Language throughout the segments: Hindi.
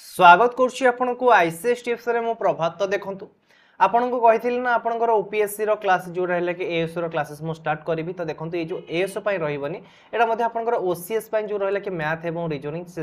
स्वागत करुच्ची आपको आईसीएस टिप्स रे मो प्रभात। तो देखो आपको कही ना आपर ओपीएससी रो क्लास जो रहा कि एएसओ रो क्लासेस मो स्टार्ट करी। तो देखो ये जो एएसओ रही आपर ओसीएस जो रहा कि मैथ और रिजनिंग से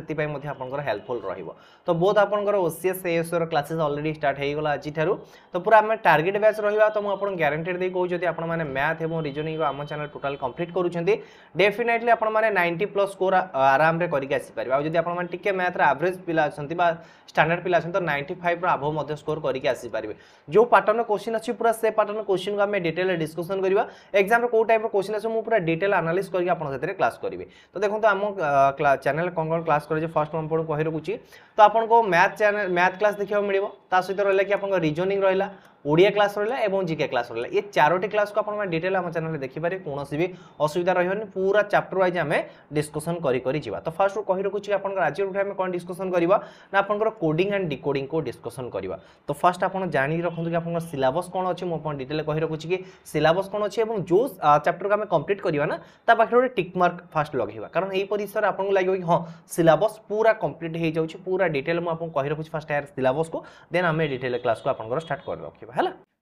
आपर हेल्पफुल रो। तो बहुत आपर ओसीएस एएसओ रो क्लासेस ऑलरेडी स्टार्ट हो गला आज ठारू। तो पूरा आम टार्गेट बैच रहा। तो मुझे ग्यारंटेड दे कहूँ जब आप मैथ और रिजनिंग आम चैनल टोटाल कंप्लीट करूँगी डेफिनेटली आप 90+ स्कोर आराम से करेंगे। आपके मैथ्र एवरेज पिला अच्छा स्टैंडर्ड पिला अच्छा तो 95 अबव स्कोर करेंगे। जो पैटर्न क्वेश्चन अच्छी पूरा से पैटर्न क्वेश्चन को आम डिटेल डिस्कशन करवा। एग्जाम रे को टाइप रो क्वेश्चन आछो मु पूरा डिटेल एनालिसिस करके आपन सेते क्लास करिवे। तो देखो तो हम चैनल कोन क्लास करे जे फर्स्ट हम पढ कहि रखुची। तो आपन को मैथ चैनल मैथ क्लास देखियो मिलिबो। ता सहित रहला कि आपन रीजनिंग रहला ओडिया क्लास रहा है और जीके क्लास रहा। ये चारोटी क्लास को आप डिटेल आम चैनल देखिपारे कौन भी असुविधा रही। पूरा चैप्टर वाइज आम डिस्कसन करी जा। तो फास्ट कही रखुच्छी आप आज आम कौन डिस्कसन करवा ना आपर कोडिंग एंड डिकोडिंग को डिस्कसन करवा। तो फास्ट आप जाणी रखुद कि आप सिलेबस कौन अच्छे मुझे डिटेल कही रखुच्छी कि सिलेबस कौन अच्छे और जो चैप्टर को आम कंप्लीट करवा ना ता पाखे गोटे टिक मार्क फास्ट लगेगा। कारण यहीपर हिसाब से आपको लगे कि हाँ सिलेबस पूरा कंप्लीट हो जाऊँगी। पूरा डिटेल मुझे कही रखुच्छी फास्ट यार सिलेबस को देन आम डिटेल क्लास को आप स्टार्ट कर रखा है।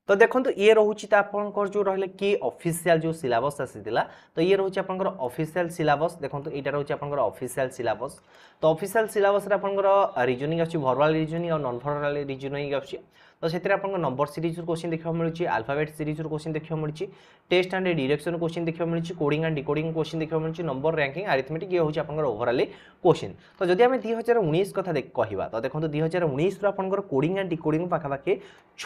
तो देखो तो ये रोचे तो आपंकर जो रहा कि ऑफिशियल जो सिलेबस आसाला। तो ये रोचे आपंकर ऑफिशियल सिलेबस। देखो तो यहाँ रोचे आपंकर ऑफिशियल सिलेबस। तो ऑफिशियल सिलेबस आपंकर रीजनिंग अच्छी वर्बल रीजनिंग और नॉन वर्बल रीजनिंग अच्छी। तो से नंबर सीरीज क्वेश्चन देखा मिली अल्फाबेट सीरीज क्वेश्चन देखा मिली टेस्ट एंड डायरेक्शन क्वेश्चन देखा मिली कोडिंग एंड डिकोडिंग क्वेश्चन देखा मिली नंबर रैंकिंग अरिथमेटिक ये होची आपनकर ओवरऑल क्वेश्चन। तो जब आम 2019 कथा कहवा तो देखो 2019 आपनकर कोडिंग एंड डिकोडिंग पाखापाखि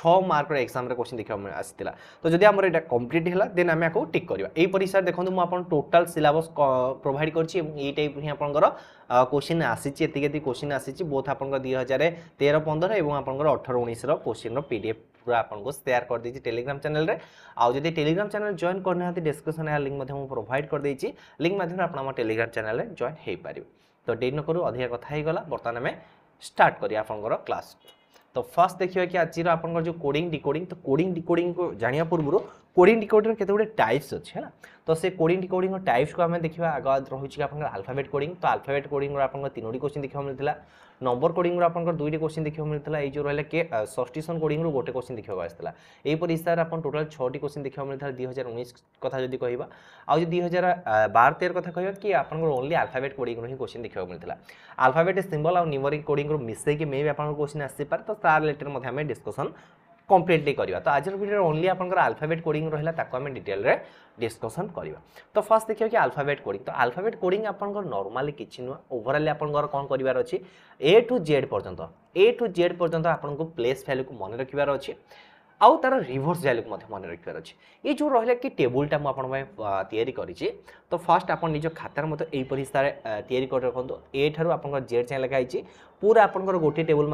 6 मार्क एग्जाम क्वेश्चन देखा आसाला। तो जब आम यहाँ कम्प्लीट है देन आम आपको टिक करवा। यहीपरि सर देखो मुझे टोटाल सिलेबस प्रोवाइड करी टाइप ही आपंकर क्वेश्चन आसी क्वेश्चन आसी बोथ आप 2013-15 और आप 2018-19 क्वेश्चन पीडीएफ पूरा आपको शेयर कर देछि टेलीग्राम चैनल रे। आउ जदि टेलीग्राम चैनल जॉइन करना डिस्कशन या लिंक मधे प्रोवाइड कर देछि। लिंक मधे आपन टेलीग्राम चैनल रे जॉइन हे पारिबे। तो डे न करू अधिक कथा हे गला। बर्तमान में स्टार्ट करिया आपनकर क्लास। तो फर्स्ट देखियो कि आज आपनकर जो कोडिंग डिकोडिंग। तो कोडिंग डिकोडिंग को जानिया पूर्व कोडिंग डिकोडिंग केते गुडे टाइप्स अछि है ना। तो से कोडिंग डिकोडिंग टाइप्स को आम देखा आग रही आपनकर अल्फाबेट कोडिंग। तो अल्फाबेट कोडिंग आपनकर 3टी क्वेश्चन देखा मिलता नंबर कोडिंग आपनकर 2टी क्वेश्चन देखा मिलता। ये जो रहा कि सब्स्टिट्यूशन कोडिंग गोटे क्वेश्चन देखा आसाला। यहीपर हिसाब से आप टोटाल 6टी क्वेश्चन देखा मिलता 2019 कथा जब कह आज 2012-13 कथ कह कि आपनकर ओनली अल्फाबेट कोडिंग ही क्वेश्चन देखा मिलता। अल्फाबेट सिंबल और न्यूमेरिक कोडिंग मिसेक मे भी आपको क्वेश्चन आसपे। तो तार रिलेटेड आम डिस्कसन कंप्लीटली करवा। तो आज वीडियो ओनली आपनकर अल्फाबेट कोडिंग रहा ताको आम डिटेल रे डिस्कशन करवा। तो फर्स्ट देखियो कि अल्फाबेट कोडिंग। तो अल्फाबेट कोडिंग आपनकर नॉर्मली किछि नुआ ओवरऑल आपनकर कोन करिवार अछि A टू Z पर्यंत आपनको प्लेस वैल्यू को मन रखिवार अछि आउ तार रिवर्स वैल्यू को मन रखिबार अच्छे। ये जो रहा कि टेबुलटा मुझे तैयारी करी। तो फास्ट आप निज खातार मत यहीपर हिसाब से तैयारी कर रखु। ए ठारू आपनकर जेड जाए लिखाई पूरा आपनकर गोटे टेबुल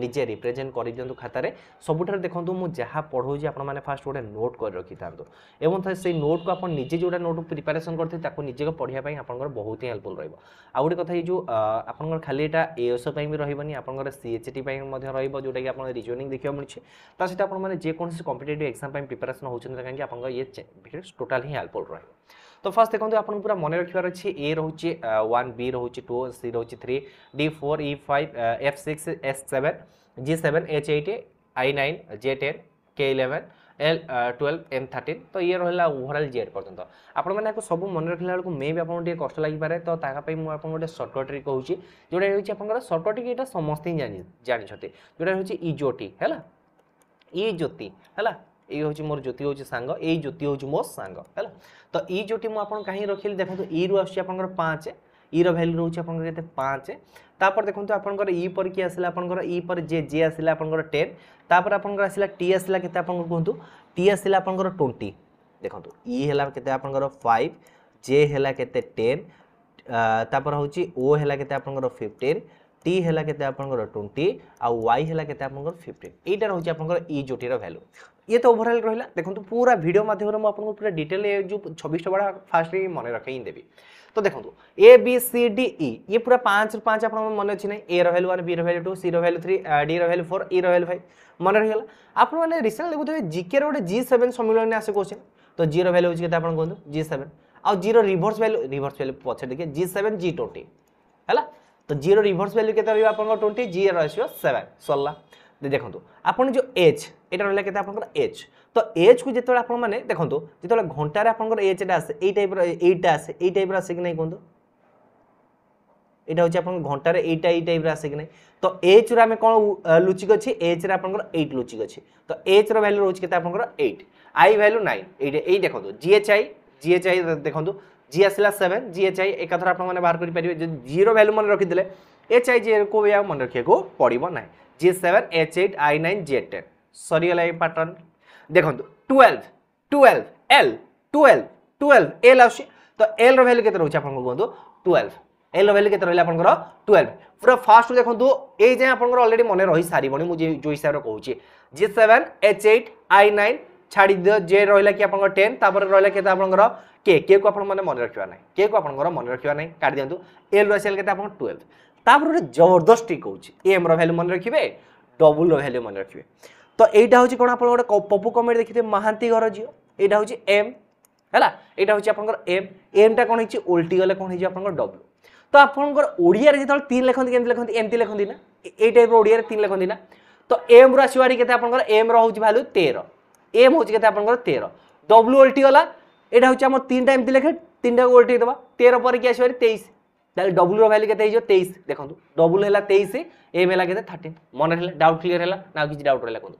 निजे रिप्रेजेंट कर दिखाँ खातार सबुठ। देखो मुझे जहाँ पढ़ाऊँ आप फास्ट गोटे नोट कर रखि था से नोट को आप निजे जो नोट प्रिपेरेसन करते निजे पढ़ाई आपनकर बहुत ही हेल्पफुल रहा। गोटे कथा जो आपनकर खाली एटा एएसओ भी रही आपनकर सीएचटी रोटा कि आप रिजनिंग देखा सहित आपको कॉम्पिटेटिव एग्जाम प्रिपरेशन होती आपको ये टोटाल ही हेल्पफुल रहा। तो फास्ट देखो आप पूरा मन रखियार अच्छे ए रोचे 1 बी रोचे 2 सी रोचे 3 D 4 E 5 F 6 S 7 G 7 H 8 I 9 J 10 K 11 L 12 M 13। तो ये रहा ओवरऑल जेड पर्यटन आपको सब मन रखा बेलू मे भी आपको कष्ट लगे। तो आपको गोटे सर्टकट ट्रिक कहूँ जोटा हूँ आप सर्टकट ट्रिक यहाँ समस्ते ही जानते जोटा हूँ इजोटी है ये ज्योति है ये हूँ मोर ज्योति हूँ सांग ये ज्योति हूँ मो सांग है। तो ये ज्योति मुझे कहीं रखिली देखो ई रु आपर 5 ई रैल्यू रोचे आपंकर 5 तापर देखो आपंकर ई पर किए आसला आपंकर ई पर जे जे आसला आपंकर 10 तापर आपंकर आसला टी आसला केते आपंकर कहंतु टी आसला आपंकर 20 देखो ई हैला केते आपंकर 5 जे हैला केते 10 तापर होची ओ हैला केते आपंकर 15 टी हैला केते आपंकर 20 आ वाई हैला केते आपंकर 15 एटा रोचे आपंकर ई जोटीर वैल्यू। ये तो ओवरऑल रहा देखो पूरा वीडियो माध्यम में आपको पूरा डिटेल जो 26 बड़ा फास्ट मन रखे ही देवी। तो देखो ए बी सी डी ई ये पूरा 5 आप मन अच्छी ना A रैल्यू 1 B रैल्यू 2 C रैल्यू 3 D रैल्यू 4 E value 5 मन रही आपने रिसेंटली बोलते जीके रोटे G7 सम्मिलन आसे क्वेश्चन। तो जी रैल्यू होती कहूँ G7 आउ जी रिवर्स वैल्यू पचे देखिए G7 G20 है तो जी रिवर्स वैल्यू के रहा 20 जी रही 7 सरला देखो आपन जो एच एटा रहला केता आपन एच तो एच को जेतबा आपन माने देखो जेतबा घंटा रे आपन एच एटा आसे एई टाइप रे एटा आसे एई टाइप रे आसे कि नै कोंदो एटा होचे आपन घंटा रे एटा एई टाइप रे आसे कि नै तो एच रे हमें कोन लुचि गछि एच रे आपन 8 लुचि गछि तो एच रो वैल्यू रोच केता आपन 8 आई वैल्यू 9 एटा एई देखो जीएचआई देखो जी आसला 7 जीएचआई एकाथरा आपन माने बाहर करि परिबे जे जीरो वैल्यू मन रखि देले एचआई जे को या मन रखिए को पड़िबो नै G7 H8 I9 J10 sorry वाला पैटर्न देखो 12 12 L 12 12 L आसी तो L रो वैल्यू केते रहू छै आपन को 12 L रो वैल्यू केते रहले आपन को 12 पूरा फास्ट देखो ए जे आपन को ऑलरेडी मने रही सारीबोनी मु जो हिसाब रो कहू छी G7 H8 I9 छाड़ी दियो जे रहला कि आपन को 10 तापर रहला केते आपन को के को आपन माने मन रखिवा नै के को आपन को मन रखिवा नै काट दियंतु L रो सेल केते आपन 12 तापर जबरदस्ती कौन एम रैल्यू मन रखिए डबुल रैल्यू मन रखिए तो यहाँ हूँ कौन आप पप्पू कमेडी देखिए महांती घर झील यहाँ हूँ एम है यहाँ हूँ एम एमटा कौन हो ओल्टीगले कौन हो डब्ल्यू तो आपड़िया जो तीन लिखते के लिखते एमती लिखती ना ये टाइप ओडिया तीन लिखती ना तो एम रु आसवाड़ी K M rows value 13 M हूँ के आप 13 डब्ल्यू ओल्टीगला यहाँ हूँ आम 3टा एमती लिखे 3टा को ओल्टी दवा 13 पर कि आसवाड़ी 23 डबल रो वैल्यू के 23 देखो डबल है 23 एम है 13 मन रहा डाउट क्लीयर है ना कि डाउट रहा कहूँ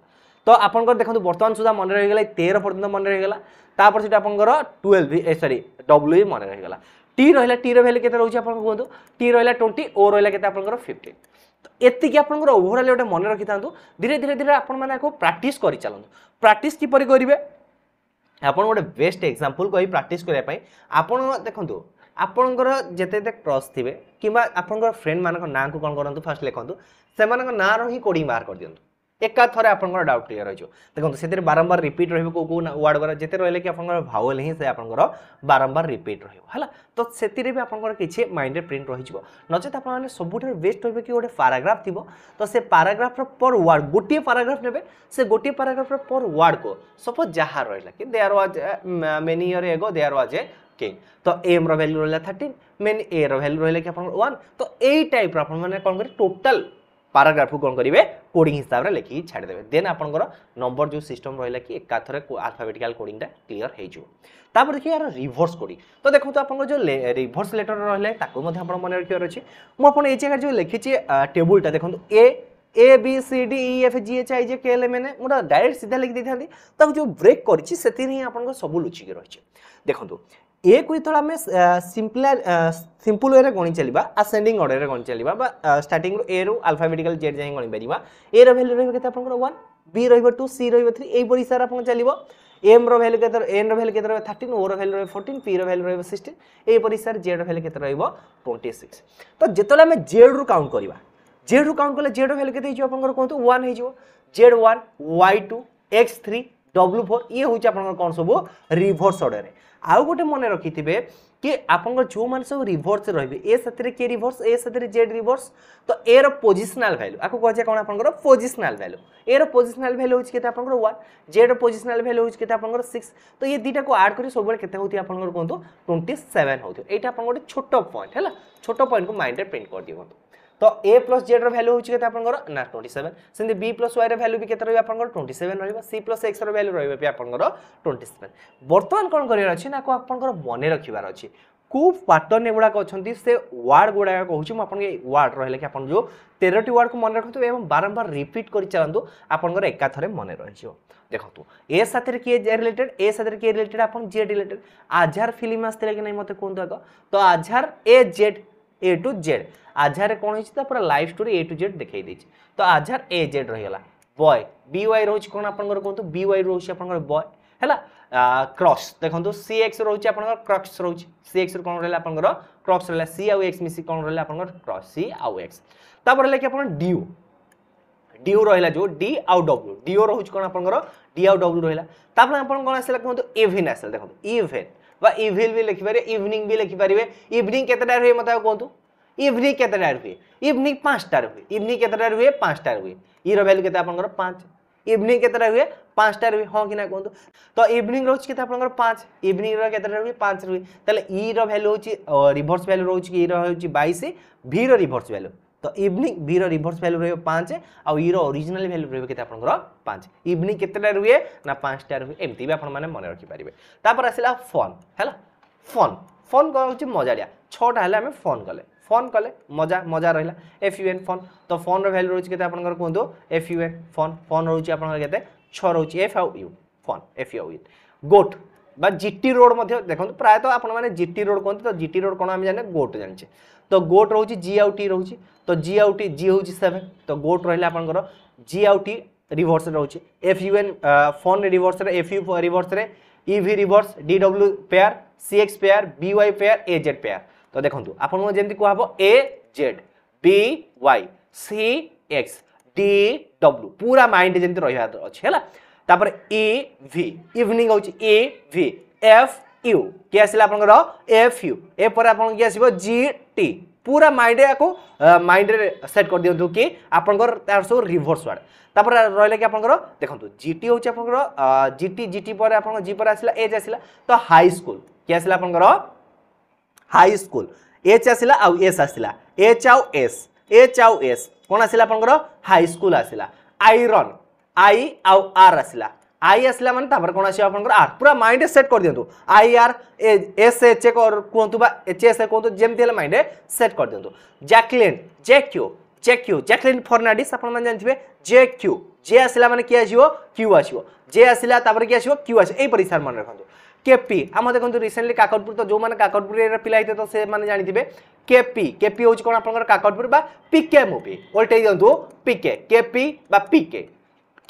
तो आपंकर देखो बर्तमान सुधा मन रही 13 पर्यटन मन रहीगलापर से आपंकर 12 सरी डब्ल्यू भी मन रहीगला टी रैल्यू के रोचे आप कहूँ टी रहा 20 ओ रहा के आप 15 तो ये आपंकर ओभरअल गोटे मन रखि था धीरे धीरे धीरे आपको प्राक्टिस कर चलते प्राक्टिस किपर करेंगे आपड़ गोटे बेस्ट एग्जाम्पल कही प्राक्ट करने आप देखो आपणकर जेते क्रस थे कि आपंकर फ्रेंड मान ना को कौन करूँ फास्ट लिखतु से ना रही कोडिंग बाहर कर दिंतु एका थरे आप डाउट क्लीयर हो देखो से बारंबार रिपीट रो कौ वार्ड वाला जिते रही कि आपंकर भावल हिं से आपंकर बारंबार रिपीट रहा तो से भी आपंकर किसी माइंड प्रिंट रही नचेत आप सबुठ बेस्ट रे कि गोटे पाराग्राफ थी तो से पाराग्राफ्र पर वार्ड गोटे पाराग्राफ ने से गोटे पाराग्राफ्र पर वार्ड को सपोज जहाँ रहा कि there was many year ago there was a king तो एम रैल्यू रहा 13 मेन ए रैल्यू रहा कि आप 1 तो यही टाइप रहा कौन करें टोटाल पाराग्राफ को कौन करेंगे कोडिंग हिसाब से लिखिक छाड़देवे देन आपंकर नंबर जो सिस्टम रहा कि एक थर आल्फाबेटिकल कोडिंग क्लीयर होपर देखिए यार रिवर्स कोडिंग तो देखो आप जो रिवर्स लेटर रहा है मन रखार अच्छे मुझे जगह जो लिखी टेबुलटा देखो A B C D E F G H I J K L M N मुझे डायरेक्ट सीधा लिखि दे था जो ब्रेक कर सब लुचिकी रही देखो ए को थोड़ा आम सिंपल वे गणी चलवा आसेंडिंग ऑर्डर रे गणी चलवा स्टार्टिंग ए रु अल्फाबेटिकल जेड जाए गणी पार ए रैल्यू रही आप 1 बी रही 2 सी रही 3 यही हिसाब आप चलो एम रैल्यू के एन रैल्यू के 13 ओ रैल्यू 14 पी रैल्यू रही 16 यही हिसाब से जेड रैल्यू के 26 तो जिते आम जेड रु काउंट करवा जेड रु काउंट कले जेड रैल्यू के आप कहूँ 1 हो जेड 1 वाई 2 एक्स 3 डब्ल्यू 4 ये हूँ आप कौन सब रिवर्स ऑर्डर रे आउ गोटे मन रखि थे कि आपंकर जो मैंने सब रिवर्स रे ए साथ के रिवर्स ए साथ जेड रिवर्स तो ए रो पोजिशनल वैल्यू आपको कह कौन आपंकर पोजिशनल वैल्यू ए रो पोजिशनल वैल्यू होते आपंकर 1 जेड रो पोजिशनल वैल्यू होते आपंकर 6 तो ये दीटा को ऐड कर सब केते होती आपंकर कहूँ 27 होती है यहाँ गोटे छोट पॉइंट है छोट पॉइंट को माइंड में प्रिंट कर दियो तो ए प्लस जेड रैल्यू होती है आपंकर ना 27 से बी प्लस वाई रैल्यू भी के आपंकर 27 री प्लस एक्स रैल्यू रही आपंकर 27 बर्तमान कौन करार अच्छे ना आपंकर मन रखार अच्छे कौ पैटर्न एगुड़ाक अच्छा से वार्ड गुड़ाक कहूँ मुझे वार्ड रही कि आप जो 13टी वार्ड को मन रखु एवं बारंबार रिपीट कर चलतु आपंकर एका थर मन रही देखो ए साथ किए रिलेटेड ए साथ किए रिलेटेड आप जे रिलेटेड आझार फिल्म आसते कि नहीं मत कहूँ आग तो आझार A Z A to Z आझार कौन होता पूरा life story A to Z देखई देछि तो आझार ए जेड रहीगला बॉय बी वाई रोज कौन आपंकर कहूँ बी वाई रोज आपंकर बॉय है क्रॉस देखो सी एक्स रोज आपंकर क्रॉक्स रोज सी एक्स कौन रहा आपंकर क्रॉक्स रहा सी आउ एक्स मिसी कौन रहा आपंकर क्रॉस सी आउ एक्स तापर रहा कि आप डीओ डीओ रहा जो डी आउ डब्ल्यू डीओ रोज कौन आपंकर डी आउ डब्ल्यू रहा आपन कौन आसा कहूँ इवेन आसा देखो इवेन बा इविल भी लिखिपारे इवनिंग भी लिखिपारे इवनिंग केतेटा हुए मतलब कहतु इवनिंग केतेटा हुए इवनिंग 5टा हुए इवनिंग केतेटा हुए 5टा हुए ई रो वैल्यू केते आपनकर 5 इवनिंग केतेटा हुए पांचटा हाँ कि ना कहतु तो इवनिंग रोचे के पांच इवनिंग रही पांच रही तेल ई रैल्यू हूँ रिभर्स भैल्यू रोचे ई रईस भि रिभर्स भैल्यू तो इवनिंग भि रिभर्स भैल्यू रही पाँच आउ ई ओरिजिनल भैल्यू रही पाँच इवनिंग केतेटा रुए ना पांचटा रुए एमती भी आपने मन रखिपारे तापर आसला फोन है फोन फोन कौन हो मजाड़िया छटा है फोन कले मजा मजा रहा एफ यू एन फोन तो फोन रैल्यू रोचे के आपंकर कहूँ F U N fun fun रोचे आपंकर छः रोचे एफ आउ यू फोन एफ यू आउ इन गोट बा जीटी रोड देखो प्रायतः आपने जीटी रोड कहते तो जीटी रोड कौन आम जाने गोट जाने तो गोट रोचे जी आउ टी रोचे तो जी आउ टी जी हूँ सेवेन तो गोट रहा आपंकर जी आउ टी रिवर्स रोचे F U N fun reverse F U reverse EV reverse D W pair C X pair B Y pair A Z pair तो देखो आपको जमी कह A Z B Y C X D W पूरा माइंड जमी रही अच्छे है ए भि इवनिंग हूँ ए भि एफ यू किए आस एफ यू एपर आपको किए आस जी टी पूरा माइंड या माइंड सेट कर दिंतु कि आप सब रिवर्स वार्ड तापर रहा कि आप देखो जीटी हूँ आप जीटी जीटी पर आप जी पर आसला एच आसला तो हाई स्कूल किए आसला आप हाई स्कूल एच आसला आउ एस आसला एच आउ एस कौन आसला आप हाई स्कूल आसला आईरन आई आउ आर आसला आई आसला माने तापर कौन आस आर पूरा माइंड सेट कर दिंतु आई आर एस एच ए कहतु एच एस ए कहतु जमती है माइंड सेट कर दिंतु Jacqueline JQ JQ Jacqueline Fernandez आप जानते हैं जेक्यू जे आसला माने किए आसो क्यू आसो जे आसला किए आसो क्यू आसो यहीपर हिसाब मन रखु केपी आम देखो रिसेंटली काकटपुर तो जो मैंने काकटपुर पिला तो से माने जानते केपी केपी हूँ कौन आप काकटपुर बा पिके मुपी ओल्टे दिंतु पिके केपी बा पिके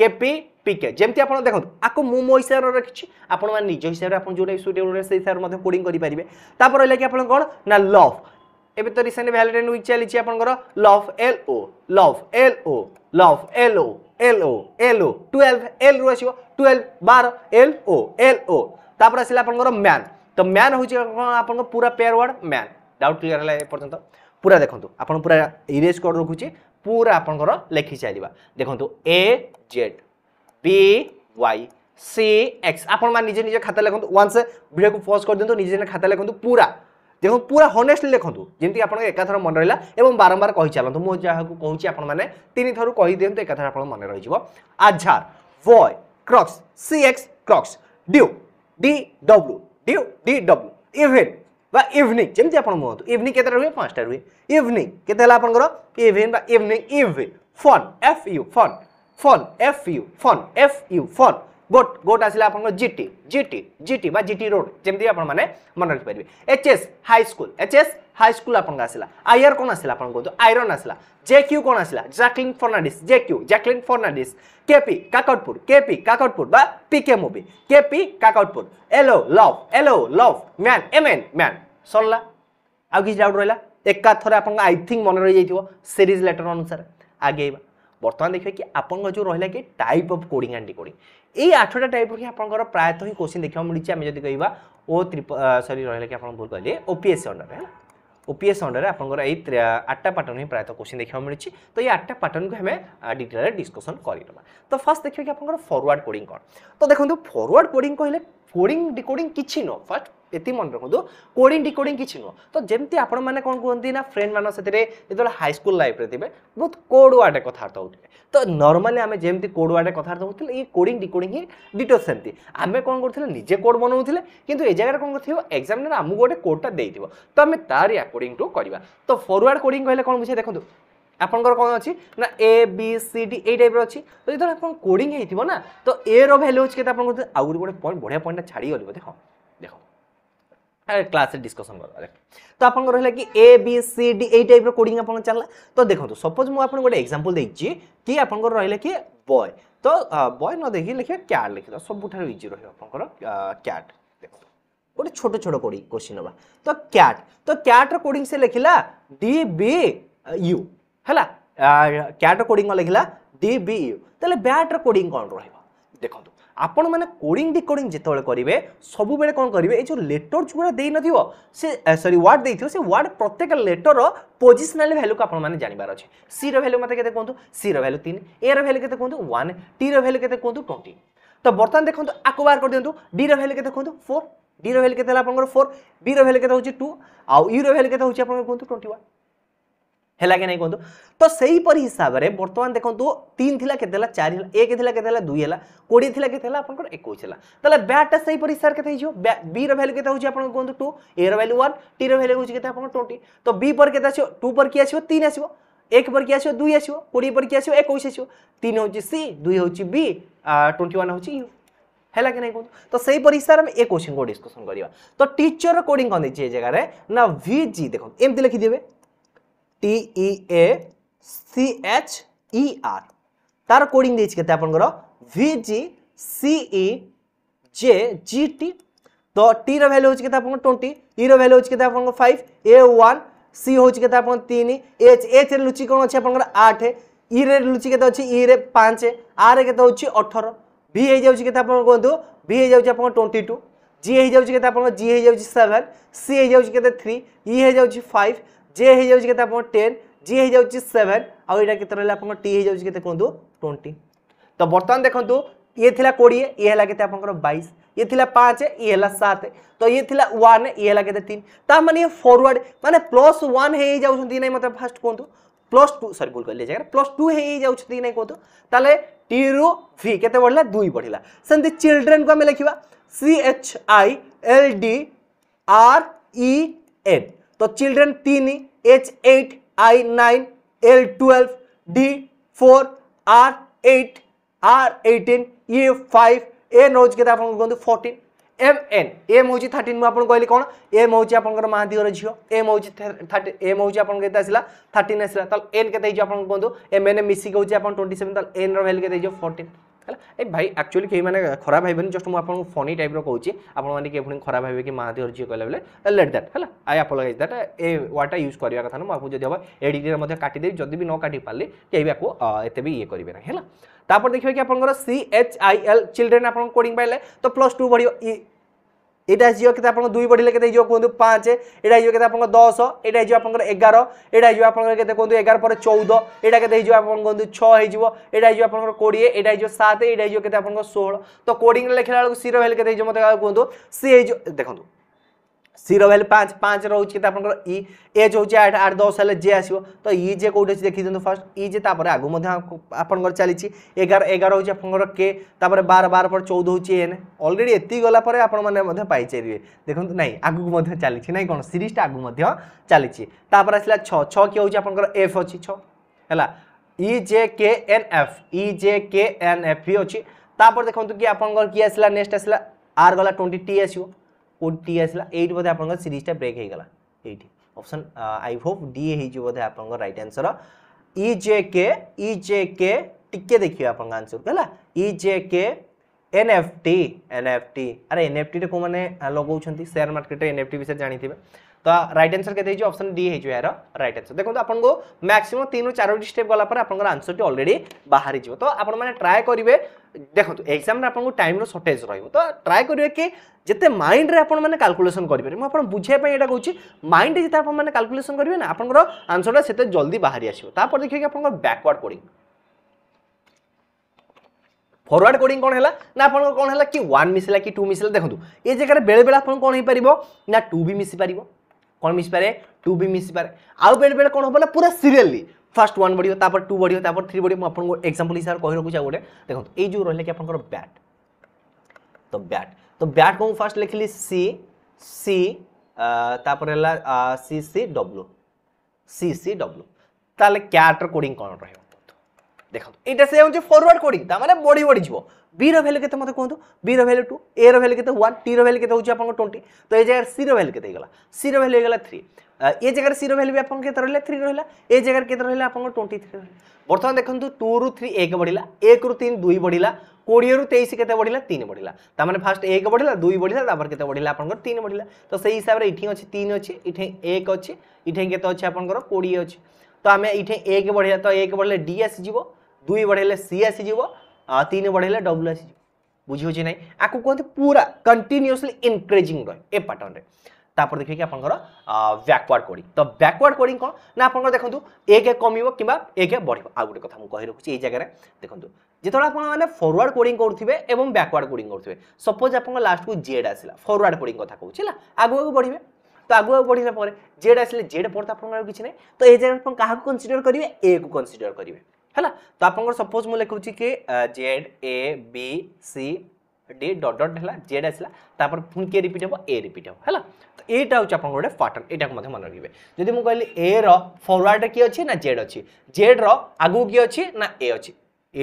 केपी पिके जमती आप देखो आपको मो हिसाब से रखी आपने निज हिसाब से जो स्टूडियो से हिसाब से कोडिंग करेंगे तापर रहा कि आप कौन ना लव एवं तो रिसेंट वैलेंटाइन वीक चली love L O love L O love L O L O L O 12 L रु आसो 12 12 एल ओ तापर आसला आप मैन तो मैन हूँ आप पूरा pair word man doubt clear है पर्यटन पूरा देखो आप पूरा इरेज कर रखुचे पूरा आपंकर लिखि चलवा देखो A Z B Y C X आपने निजे निजे खाता लिखु वन्स वीडियो को पॉज कर दिंतु निजे खाता लिखु पूरा देखो पूरा हनेस्टली लिखु जमी आप एकाथर मन रहा और बारंबार कही चलते मुझे कहूँ आपने थर कही दिखाँ एकाथर आप मन रही आझार boy crux C X crux due D W even बा इवनिंग जमी आप मुहत इवनिंग के रुए पाँचटा रुए इवनिंग के आप इवेन बा इवनिंग इव phone F U phone phone F U phone F U phone गोट गोट आसला आप जीटी जीटी जीटी बा जीटी रोड जमी आप मन रखिपारे एच एस हाई स्कूल आपन आसला आईआर कौन आसला आप कहते आयरन आसला जेक्यू कौन आसला Jacqueline Fernandes JQ Jacqueline Fernandez KP Kakatpur बा पिके मुपी KP Kakatpur LO love man MN man सरला आउ कि डाउट रहा एकाथर आप आई थिंक मन रही जाइए सीरीज लेटर अनुसार आगे बर्तमान देखिए कि आपंकर जो रहा कि type of coding and decoding ये आठटा टाइप ही आपंकर प्रायतः ही क्वेश्चन देखा मिली आम जब कह ओ त्रिप सरी रहा कि आप भूल कहले ओपीएससी अंडर है ओपीएससी अंडर आपंकर ये आठटा पैटर्न ही प्रायतः क्वेश्चन देखा मिली तो ये आठटा पैटर्न को हमें डिटेल डिस्कसन करना तो फास्ट देखिए कि आपंकर फॉरवर्ड कोडिंग कौन तो देखो फॉरवर्ड कोडिंग कहले कोडिंग डिकोडिंग किसी नो फास्ट ये मन रखु कोडिंग डिकोडिंग किसी नुह तो जमी आपण मैंने कौन कहते ना फ्रेंड मान से हाई स्कूल लाइफ रे थे बहुत कोड वार्ड कथबार्ता होते तो नॉर्मली आम जमी कोड वार्ड कथबार्ता होते ये कोडिंग डिकोडिंग ही डिटेल्स सेमती आम कौन करते निजे कोड बनाऊे कितु ए जगह कौन कर एग्जामिनर आमको गोटे कोडटा देव तो आम तार अकॉर्डिंग टू करवा तो फॉरवर्ड कोडिंग कहले कौन बुझे देखो आपंकर कौन अच्छी ना A B C D A type अच्छी तो जो आप कोडिंग होती ना तो ए रैल्यू अच्छे के आउ गोटे पॉइंट बढ़िया पॉइंटा छाड़ी गली बोधे हाँ देख क्लास रे डिस्कशन कर तो आप रहा कि A B C D A type coding आप चलला तो देखो सपोज मुझे गोटे एग्जांपल देछि कि आप रहा कि बॉय तो बॉय न देखिए लिखे कैट लिखिद सबुठ इजी रही कैट देखो गोटे छोट छोट कोडिंग क्वेश्चन ना तो कैट कोडिंग से लिखला डी बी यू है कैट कोडिंग लिखला डी बी यू तेल बैट कोडिंग कौन रही देखो आपण मैंने कोडिंग डिकोडिंग जिते करेंगे सबु बेले कौन करेंगे ये जो लेटर जो दे न से सॉरी वार्ड दे से वार्ड प्रत्येक लेटर पोजिशनल भैल्यू को आपने जानवर अच्छे सी रैल्यू मतलब कहतु सी रैल्यू 3 ए रैल्यू कहतु 1 टी रैल्यू कहतु 20 तो बर्तमान देखो आपको बाहर कर दिखाँ डी रैल्यू के देखो फोर डी रैल्यू के आप फोर बी रैल्यू के होती टू आउ यू रैल्यू के होती आप कहते ट्वेंटी वन है कि नहीं कहतु। तो सही पर हिसाब से बर्तमान देखो तीन थी के चार एक के दुई है कोड़े थी के आप एक बैटा सही पर हिसाब से बी रैल्यू के आपको कहतु टू ए रैल्यू वन टी रैल्यू होती ट्वेंटी तो बी पर के टू पर किए आसो तीन आसो एक पर किए आसो दुई आसो कोड़े पर किए आसो एक आसो तीन हूँ सी दुई हूँ बी ट्वेंटी वन हूँ यू है कि नहीं कहूँ। तो सही पर हिसाब से ए क्वेश्चन को डिस्कसन करवा। तो टीचर कोडिंग कौन देखिए जगह ना भि जी देखो एमती लिखिदेवे TEACHER तार कोडिंग देछि केते आपनकर VGCEJGT। तो T रो वैल्यू होछि केते आपन 20 E रो वैल्यू होछि केते आपन 5 A1 C होछि केते आपन 3 H रे लुचि कोन अछि आपनकर 8 E रे लुचि केते अछि E रे 5 R रे केते होछि 18 B हे जाउछि केते आपन कोंदो B हे जाउछि आपन 22 G हे जाउछि केते आपन G हे जाउछि 7 C हे जाउछि केते 3 E हे जाउछि 5 जे हे जाउछि केते आपन 10 जे हे जाउछि 7 आ एटा केते रहला आपन टी हे जाउछि केते कोंदो 20। तो बर्तमान देखंतु ये थिला 20 ये हला केते आपनकर 22 ये थिला 5 ये हला 7 तो ये थिला 1 ये हला केते 3 ता माने फॉरवर्ड माने प्लस 1 हे जाउछंती नै मतलब फर्स्ट कोंदो प्लस 2 सॉरी बोल कहले जगह प्लस 2 हे जाउछंती नै कोंदो ताले टी रो v केते बढ़ला 2 बढ़ला संति चिल्ड्रन को हम लिखिबा CHILDREN। तो children 3 H8 I9 L12 D4 R8 R18 E5 N होज के आपन कोन 14 MN M होज 13 म आपन कहली कोन M होज आपन मांदी और झियो M होज 30 M होज आपन केता आसीला 13 आसीला त N केता हिज आपन कोन MN मिसी होज आपन 27 त N रो वैल्यू केता हिज 14 हला। ए भाई एक्चुअली के माने खराब भाईबन जस्ट म आपन फनी टाइप रो कहूची आपन माने के फनी खराब भाईबे के मांदी और झियो कहले बले लेट दैट हला आई अपोलोजाइज दैट ए वाटा यूज करबा कथा न म आपन जदी हबा एडिट रे मते काटि देबी जदी भी न काटि पाले केई बाको एते भी ये करबे ना हला। तापर देखिबे कि आपन CHIL चिल्ड्रन आपन कोडिंग पाइले तो +2 बढ़ियो एटा जियो के आपन 2 बढ़िले के जियो कोंदु 5 एटा जियो के आपन 10 एटा जियो आपन 11 एटा जियो आपन के कोंदु 11 पर 14 एटा के जियो आपन कोंदु 6 हे जियो एटा जियो आपन 20 एटा जियो 7 एटा जियो के आपन 16। तो कोडिंग लेखला ल जीरो वैल्यू के जियो मते कोंदु सी हे जियो देखंतु जीरो वैल्यू 5 5 रहउछ के आपन ई एज होछ 8 8 10 हले जे आसीबो तो ई जे कोठे देखि दनु फर्स्ट ई जे तापर आगु मधे आपन चली 11 11 होछ आपन के तापर 12 12 पर 14 होछ एन ऑलरेडी एति गला पर आपन माने मधे पाई चरिवे देखंतु नै आगु मधे चली छि नै कोन सीरीज ता आगु मधे चली छि। तापर आसला 6 6 के होछ आपन एफ होछि 6 हला ई जे के एन एफ होछि। तापर देखंतु कि आपन की आसला नेक्स्ट आसला आर गला 20 टी आसीबो कोटी आसला 8 बदे आपन सीरीज टा ब्रेक हे गला 8 ऑप्शन आई होप डी हे जो बदे आपन राइट आंसर ई जे के टिके देखियो आपन आंसर होला ई जे के एनएफटी एनएफटी अरे एनएफटी रे को माने लगौ छंती शेयर मार्केट रे एनएफटी विषय जानि थिबे। तो राइट आंसर केते हे ऑप्शन डी हे जो यार राइट आंसर देखो आपन को मैक्सिमम 3 4 स्टेप गला पर आपन आंसर टी ऑलरेडी बाहर हिजो। तो आपन माने ट्राई करिवे देखो एग्जाम आपको टाइम शॉर्टेज रहिबो तो ट्राई करिवे कि जते माइंड रे आपन माने कैलकुलेशन करिवे म आपन बुझे पय एटा कहूची माइंड रे जते आपन माने कैलकुलेशन करिवे ना आपन को आंसर रे सेते जल्दी बाहरी आसीबो। तापर देखियो कि आपन को बैकवर्ड कोडिंग फॉरवर्ड कोडिंग कोन हैला ना आपन को कोन हैला कि 1 मिसला कि 2 मिसला देखंतु ए जगह बेले बेले आपन कोन हे परिबो ना 2 भी मिसि परिबो कोन मिसि पारे 2 भी मिसि पारे आ बेले बेले कोन होबो ना पूरा सीरियली फर्स्ट 1 बढ़ियो तापर 2 बढ़ियो तापर 3 बढ़ियो म आपन को एग्जांपल हिसाब कहि रखु जा गोटे देखंतु ए जो रहले कि आपन को बैट तो बैट को फर्स्ट लिखली सी सी तापर हैला CCW ताले कैट कोडिंग कोन रहयो देखो एटा से हम जे फॉरवर्ड कोडिंग ता माने बॉडी बॉडी जीवो बी रो वैल्यू केते मते कोंतो बी रो वैल्यू 2 ए रो वैल्यू केते 1 टी रो वैल्यू केते होची आपन 20। तो ए जगह सी रो वैल्यू केते गला सी रो वैल्यू गला 3 ए जगह सी रो वैल्यू आपन केते रहला 3 रहला ए जगह केते रहला आपन 23 बर्तमान देखंतु 2 रु 3 1 बढ़िला 1 रु 3 2 बढ़िला 20 रु 23 केते बढ़िला 3 बढ़िला ता माने फर्स्ट 1 बढ़िला 2 बढ़िला तापर केते बढ़िला आपन 3 बढ़िला। तो सही हिसाब रे इठी अछि 3 अछि इठे 1 अछि इठे केते अछि आपन 20 अछि तो हमें इठे 1 बढ़िला तो 1 बढ़ले डी आसी जीवो 2 बढ़ेले सी आसी जीवो 3 बढ़ेले डब्ल्यू आसी जीवो बुझियो जे नै आकु कोन पूरा कंटीन्यूअसली इंक्रीजिंग रहे ए पैटर्न रे। तापर देखिए आपंकर बैकवर्ड कोडिंग तो बैकवर्ड कोडिंग कौन ना आपंकर देखंतु ए के कमिवो किबा ए के बढिवो आ गुटे कथा मु कहि रखुची ए जगह रे देखंतु जेतोला आपन माने फॉरवर्ड कोडिंग करथिबे एवं बैकवर्ड कोडिंग करथिबे सपोज आपन लास्ट को जेड आसीला फॉरवर्ड कोडिंग कथा कहूछिला आगु आगु बढिबे तो आगु बढिला परे जेड आसीले जेड पड़ता आपन किछ नै तो ए जगह आपन काहा को कंसीडर करिवे ए को कंसीडर करिवे हला तो आपन सपोज मु लिखुची के Z A B C D dot dot है जेड आसला तापर पुन के रिपीट हो ए रिपीट हो हला तो एटा उच आपन गोटे पैटर्न एटा को मधे मन रखिबे जदी मु कहली ए रो फॉरवर्ड की अछि ना जेड अछि जेड रो आगु की अछि ना ए अछि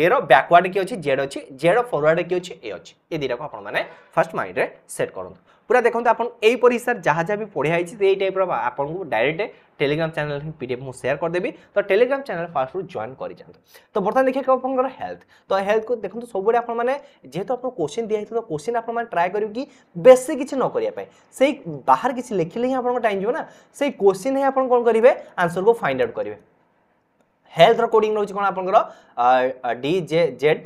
ए रो बैकवर्ड की अछि जेड रो फॉरवर्ड की अछि ए अछि ए दिरा को आपन माने फर्स्ट माइंड रे सेट करन पूरा देखंत आपन एई परि सर जहा जा भी पढिया आइछि एई टाइप रो आपन को डायरेक्ट टेलीग्राम चैनल में पीडीएफ मु शेयर कर देबी तो टेलीग्राम चैनल फास्ट ज्वाइन कर जांत तो बर्तन देखिए आपनकर हेल्थ तो हेल्थ को देखो तो सबबडे आपन माने जेहेतु आपन क्वेश्चन दिया तो क्वेश्चन आपन माने ट्राई करियो कि बेसी किछ न करिया पय से बाहर किछ लेखिले ही आपन टाइम जो ना से क्वेश्चन है आपन कोन करिवे आंसर को फाइंड आउट करिवे हेल्थ रिकॉर्डिंग रहउछ कोन आपनकर D J Z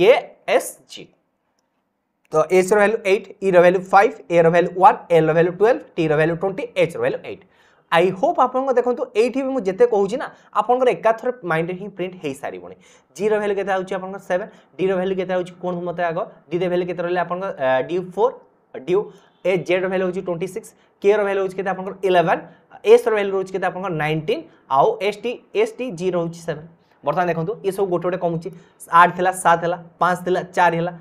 K S G तो एस रो वैल्यू 8 ई रो वैल्यू 5 ए रो वैल्यू 1 एल रो वैल्यू 12 टी रो वैल्यू 20 एच रो वैल्यू 8 आई होप आपन देखो ये भी मुझे जिते कहूँ ना आपंकर एकाथर माइंड हिं प्रिंट हो सारे जी रो वैल्यू के आपंकर 7 डी रो वैल्यू के कौन मत आग डी रो वैल्यू के डी 4 डी ए जेड रो वैल्यू 26 के रो वैल्यू के आपंकर 11 एस रो वैल्यू रोज के आपंकर 19 आउ एस टी जी रोज 7 बर्तमान देखो ये सब गोटे गोटे कमुची 8 थी 7 है 5 थी 4 है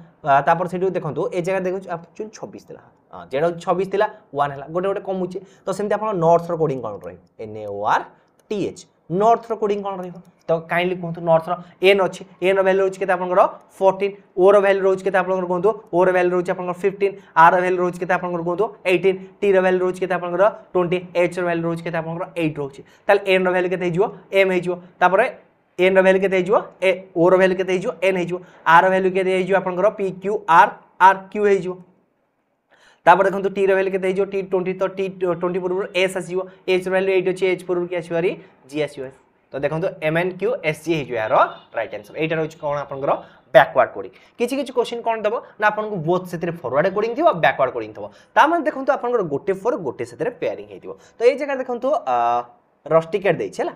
तापर से देखो ये जगह देखो 26 था जेड़ा 26 थिला 1 हला गोटे गोटे कमुचे तो सेमते आपन नॉर्थ रो कोडिंग कोन रही N A O R T H north रो कोडिंग कोन रही तो काइंडली कोंतु नॉर्थ रो एन अछि एन रो वैल्यू रोज केता आपन 14 ओ रो वैल्यू रोज केता आपन कोंतु ओ रो वैल्यू रोज आपन 15 आर रो वैल्यू रोज केता आपन कोंतु 18 टी रो वैल्यू रोज केता आपन 20 एच रो वैल्यू रोज केता आपन 8 रोज तल एन रो वैल्यू केते हिजो एम हिजो तापर एन रो वैल्यू केते हिजो ए ओ रो वैल्यू केते हिजो एन हिजो आर रो वैल्यू केते हिजो आपन P Q R R Q हिजो तापर देखो टी रो वैल्यू केते हिजो टी 20 तो टी 20 पूर्व एस आसीबो एच रो वैल्यू 8 अछि एच पूर्व के आसीबारी जी आसीबो तो देखो M N Q S G हिजो यार राइट आंसर एटा रोज कोन आपन को बैकवर्ड कोडिंग किछि किछि क्वेश्चन कोन दबो ना आपन को बोथ सेतरे फॉरवर्ड कोडिंग थिबो बैकवर्ड कोडिंग थिबो ता माने देखो आपन को गोटे फॉर गोटे सेतरे पेयरिंग हेथिबो तो ए जगह देखो रस्टिकेट दैछि हला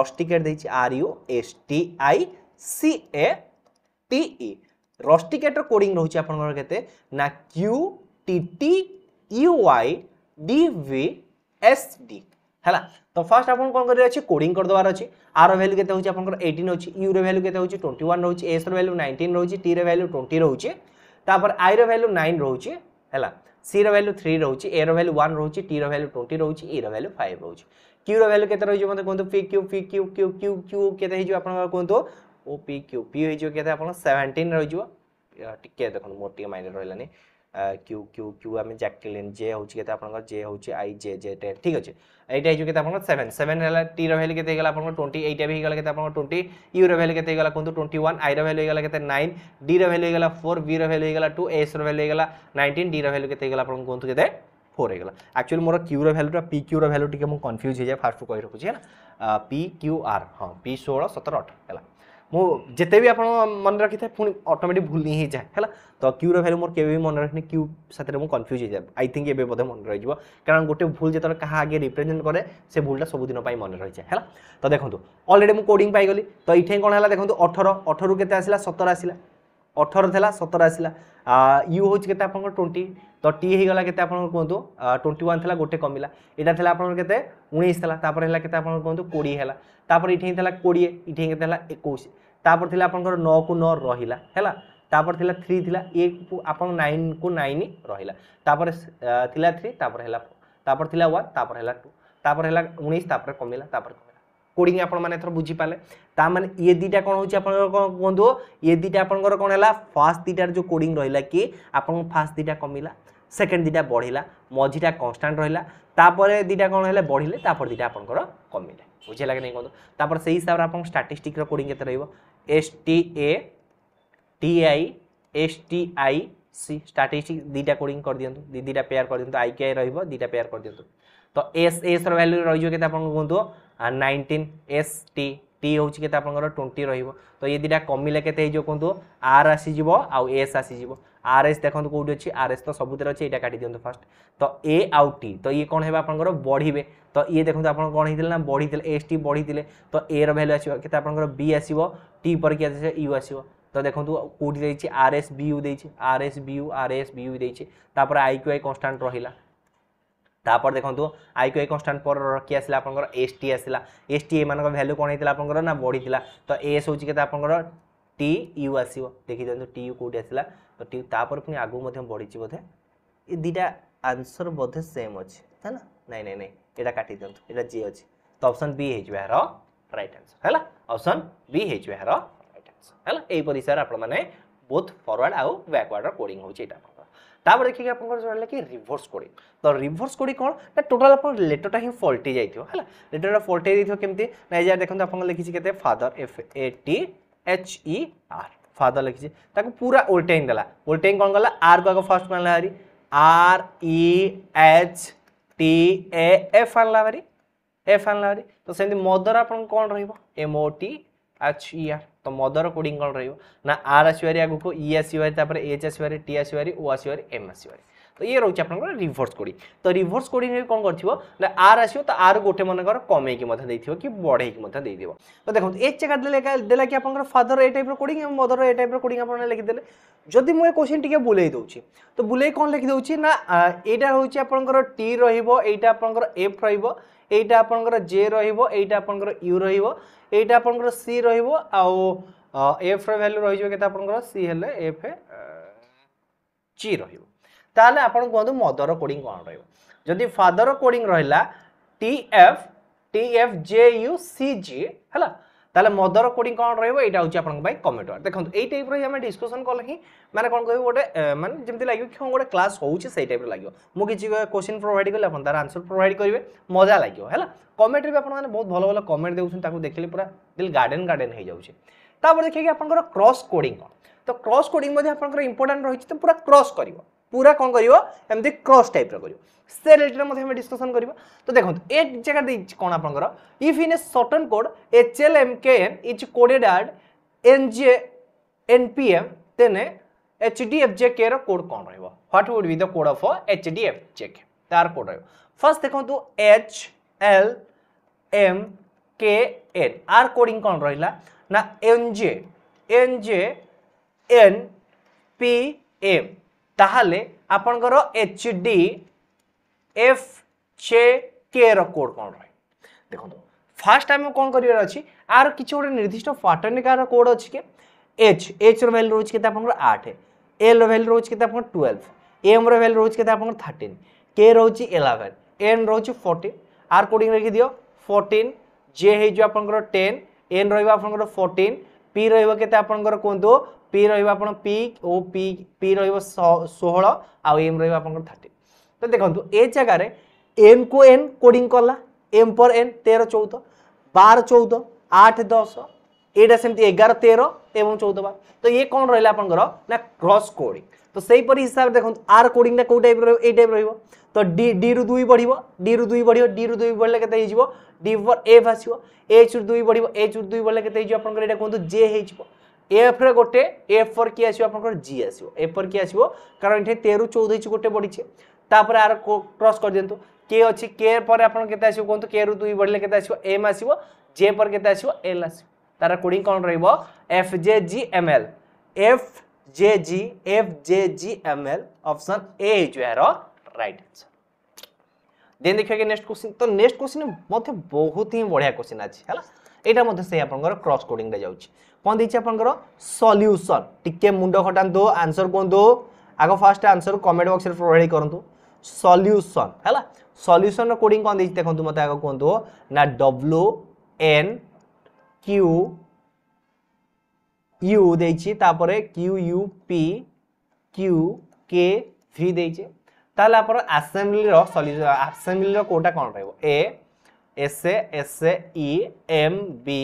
रस्टिकेट दैछि R U S T I C A T E rusticate रो कोडिंग रहउछि आपन को केते ना Q T T U Y D V S D है तो फास्ट आपन कोन कर अछि कोडिंग कर दवार अछि आर रो वैल्यू केते होछि आपन 18 होछि यू रो वैल्यू केते होछि 21 होछि एस रो वैल्यू 19 होछि टी रो वैल्यू 20 होछि तापर आई रो वैल्यू 9 होछि है सी रो वैल्यू 3 होछि ए रो वैल्यू 1 होछि टी रो वैल्यू 20 होछि ई रो वैल्यू 5 होछि क्यू रो वैल्यू केते होछि मतलब कोन P Q Q Q Q केते हिजो आपन कोन तो ओ पी क्यू पी हिजो केते आपन 17 रहिजो टिके देखन मोटी माइनर रहलानी क्यू क्यू क्यू आम जैकलिन जे हूँ के आप जे हूँ आई जे जे टेन ठीक अच्छे यहाँ हो आप 7 है टी रो वैल्यू के आप 20 एटा भी होगा आप 20 यू रो वैल्यू के कहूँ 21 आई रो वैल्यू होगा 9 डी रो वैल्यू होगा 4 बी रो वैल्यू होगा 2 एस रो वैल्यू होगा 19 डी रो वैल्यू के आप कहूँ के 4 होगा एक्चुअली मोर क्यू रो वैल्यू पी क्यू रो वैल्यू टी मुझे कन्फ्यूज हो जाए फास्ट कही रखुच्छे है पी क्यू आर हाँ पी 16 17 18 है मो जिते भी आप मन रखी था पुणी ऑटोमेटिक भूल नहीं जाए है तो क्यू रो वैल्यू मोर के मन रखनी क्यू साथ कन्फ्यूज हो जाए आई थिंक ये बोधे मन रही है कारण गोटे भूल जो क्या आगे रिप्रेजेंट करे से भूलटा सबुदिन मन रही जाए है तो देखो अलरेडी मुझे कोडिंग पाईगली तो ये कौन है देखो 18 के आसा 17 आसा 18 थी 17 आसा यू हूँ के 20 तो टी होगा के कहतु 21 थी गोटे कमिला यहाँ थी आपते 19 था कहतु 20 है इटे थी 20 इटे थी 21 तापर थी आप 9 को 9 रहा है तापर थी 3 थी 1 को आप 9 को 9 रहा तापर थी 3 तापर थी 1 तापर है 2 तापर है 19 तापर कमिला कोडिंग आपण माने थोर बुझी पाले ता माने ये दीटा कोन होची आपण कहंदो ये दीटा आपण कोन हैला फर्स्ट दीटार जो कोडिंग रहिला कि आपण फर्स्ट दीटा कमिला सेकंड दीटा बढ़िला मझीटा कांस्टेंट रहिला तापर दीटा कोन हैले बढ़िले तापर दीटा आपण कमिले बुझे लागे नै कहंदो तापर सही हिसाब रे आपण स्टैटिस्टिक रो कोडिंग केते रहइबो S T A T I S T I C statistic दीटा कोडिंग कर दियंतु दीटा पेयर कर दियंतु आई के आई रहइबो दीटा पेयर कर दियंतु तो एस एस रो वैल्यू रहियो केते आपण कहंदो 19 एस टी टी हूँ के आपर 20 रो तो ये दुटा कमिले के कहतु आर आसीज आउ एस आसीज आर एस देखो कौटी अच्छी आर एस तो सबुतर अच्छे यहाँ काटि दिखाँ फास्ट तो ए आउ टी तो ये कौन है आपर बढ़े तो ये देखो आप कौन बढ़ी एस टी बढ़ी तो ए रैल्यू आसर बी आसो टी पर कि आस यू आसो तो देखो कौटी R S B U R S B U तापर आई क्यू आई कन्स्टाट रहा तापर देखो आई क्यू आई कन्स्टाट पर रखी आसला आपर एस टी एम भैल्यू कौन होता है आपर ना बढ़ी तो एस हूँ के आपर टी यू आसो देखी दिखाँ टी यू कौटी आसला तो टी तापर पुणी आगे बढ़ी बोधे ये दुटा आंसर बोधे सेम अच्छे है ना नाई नाई नाई यहाँ काटि दिखाँ यहाँ जी अच्छे तो ऑप्शन बी होर राइट आंसर है ऑप्शन बी होर राइट आंसर है यहपर हिसाब से आपने बोथ फॉरवर्ड आउ बैकवर्ड कोडिंग होता है तापर देखिए आप कि रिवर्स कोडिंग तो रिवर्स कोडिंग कौन ना टोटाल आप लेटरटा हिं फल्टी जाइए है लेटरटा फल्टी जाइए केमती देखो आप लिखी के father F A T H E R father लिखी पूरा ओल्टेन देला ओल्टेन कौन गला आर को आगे फर्स्ट मानला भारी R E H T A F आनला भारी एफ आनला भारी तो सेमती मदर आप कौन रम O T H E R तो मदर कोडिंग कौन रहा आर आसवे आगे को ई आसवर एच आसवे टी आसवे ओ आसवे एम आसवे तो ये रोचे आप रिवर्स कोडिंग तो रिवर्स कोडिंग में कौन कर आर आसो तो आर गोटे मनकर कमे कि बढ़े तो देखो एक जगह देला कि आप फादर ए टाइप कोडिंग मदर ए टाइप कोडिंग आप लिखिदे जदि मुझे क्वेश्चन टी बुले दूसरी तो बुले कौन लिखिदे ना यहाँ हूँ आपर टी रहा आपर एफ र एटा आपनकर जे रहिबो एटा आपनकर यू रहिबो एटा आपनकर सी रहिबो आ एफ रो वैल्यू रहिजो केता आपनकर सी हेले एफ जी रहिबो ताले आपन कोदो मदर कोडिंग कोन रहिबो जदि फादर कोडिंग रहिला T F J U C G हला ताले मदर कोडिंग कोन रहिबो एटा होची आपन बाय कमेंटर देखो ए टाइप रे हम डिस्कशन कल ही माने कोन कहबो गोटे माने जेमति लागियो कि गोटे क्लास होउची सेही टाइप रे लागियो मु किछि क्वेश्चन प्रोवाइड करले अपन तार आंसर प्रोवाइड करिवे मजा लागियो हला कमेंट रे आपन माने बहुत भलो भलो कमेंट देउछन ताकू देखले पूरा दिल गार्डन गार्डन हे जाउछे तापर देखिए आपन क्रॉस कोडिंग तो क्रॉस कोडिंग मध्ये आपन इंपोर्टेंट रहिछि तो पूरा क्रॉस करिवो पूरा कौन करमती क्रॉस टाइप कर से रिलेटेड डिस्कशन कर तो देखो एक जगह कौन आप if in a certain code H L M K N is coded at N J N P M then H D F J K रो कोड कौन what would be the code of H D F J K तार कोड फर्स्ट देखो H L M K N आर कोडिंग कौन रहा ना N J N P M ताहले आपनकर H D F J K रो कोड कौन रही देखो फास्ट आम कौन कर आर कि गोटे निर्दिष्ट पैटर्न कार कोड अच्छे के एच एच रैल्यू रोज के 8 एल रैल्यू रोज के 12 एम रैल्यू रोज के 13 के रोचे 11 एन रोज 14 आर कोडिंग लिखि दियो 14 जे हो आपंकर 10 एन रहा 14 पी रहा कहतु पी रहा पी ओ पी पी रोह आउ एम रहा 30 तो देखो ए जगार एम को एन कोडिंग कला एम पर एन 13 14 12 14 8 10 एटा सेमती 11 13 और 14 बार तो ये कौन रहा आपर ना क्रॉस कोडिंग तो सेहीपर हिसाब से देखो आर कोडिंग कौ टाइप रही तो डी रु 2 बढ़ डी रु 2 बढ़ले के डी पर एफ आसो एच रु 2 बढ़ एच रु 2 बढ़ले के आपंकर कहूँ जे हो एफ रे गोटे एफ पर किए आसो जी आसो एफ पर किए आसो कारण ये 13 14 गोटे बढ़ी तापर आर क्रॉस कर दिंतु के अच्छे के पर आपन केते आसो कोंतु के रु 2 बढ़ले केते आसो एम आसो जे पर केते आसो एल आसो तारा कोडिंग कोन रहइबो F J G M L F J G M L option A जो है राइट आंसर देन देखियो कि नेक्स्ट क्वेश्चन तो नेक्स्ट क्वेश्चन मते बहुत ही बढ़िया क्वेश्चन आछि हला एटा मते से आपन क्रॉस कोडिंग रे जाउछि कौन देछि आपनकर सॉल्यूशन टिके मुंड खटान दो आंसर कोन दो आगो फास्ट आंसर कमेंट बॉक्स रे प्रोवाइड करंतु सॉल्यूशन हैला सॉल्यूशन रो कोडिंग कोन देछि देखंतु मते आगो कोन दो ना w n q u देछि तापरे q u p q k v देछि ताले आपन असेंबली रो सॉल्यूशन असेंबली रो कोटा कोन रहबो a s e m b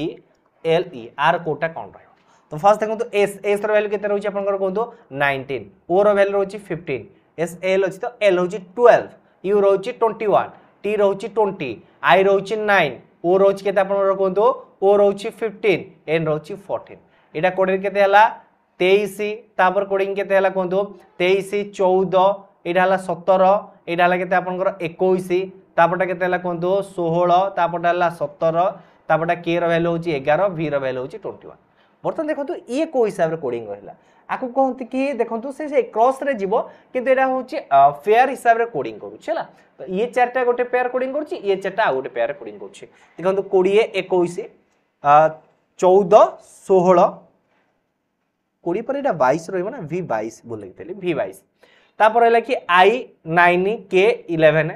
L E R कोटा कौन रहा तो फर्स्ट देखो तो एस रैल्यू के रोचे आप कहूँ 19 ओ रैल्यू रोचे 15 एस एल अच्छे तो एल रोचे 12 यू रोचे 21 टी रोचे 20 आई रोचे 9 ओ रोचे के कहतु ओ रोची 15 एन रोची 14 एटा कोडिंग केते हला 23 तापर कोडिंग केते हला कोंदो 23 14 एटा हला 17 एटा हला केते आपनकर 21 तापरटा केते हला कोंदो 16 तापरटा हला 17 तापरटा के रो वैल्यू होची 11 v रो वैल्यू होची 21 बर्तन देखंतु ये को हिसाब रे कोडिंग रहला आकु कहंती कि देखंतु से क्रॉस रे जीवो किंतु एटा होची फेयर हिसाब रे कोडिंग करूछ हला तो ये चारटा गोटे पेयर कोडिंग करूछ ये चारटा आ गोटे पेयर कोडिंग करूछ देखंतु 20 21 14 16 20 पर एटा 22 रहबो ना v22 बोल लगितले v22 तापर रहला कि i 9 k 11